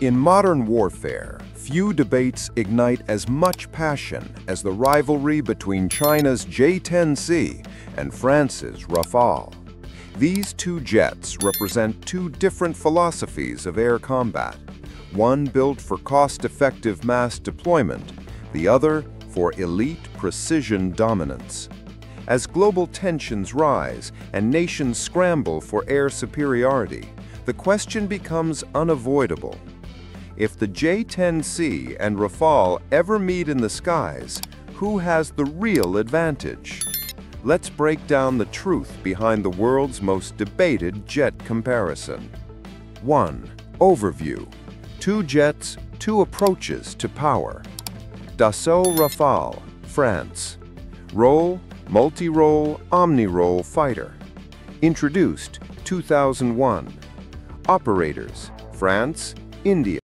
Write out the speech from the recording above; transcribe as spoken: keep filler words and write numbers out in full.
In modern warfare, few debates ignite as much passion as the rivalry between China's J ten C and France's Rafale. These two jets represent two different philosophies of air combat, one built for cost-effective mass deployment, the other for elite precision dominance. As global tensions rise and nations scramble for air superiority, the question becomes unavoidable. If the J ten C and Rafale ever meet in the skies, who has the real advantage? Let's break down the truth behind the world's most debated jet comparison. one. Overview. Two jets, two approaches to power. Dassault Rafale, France. Role, multi-role, omni-role fighter. Introduced two thousand one. Operators, France, India.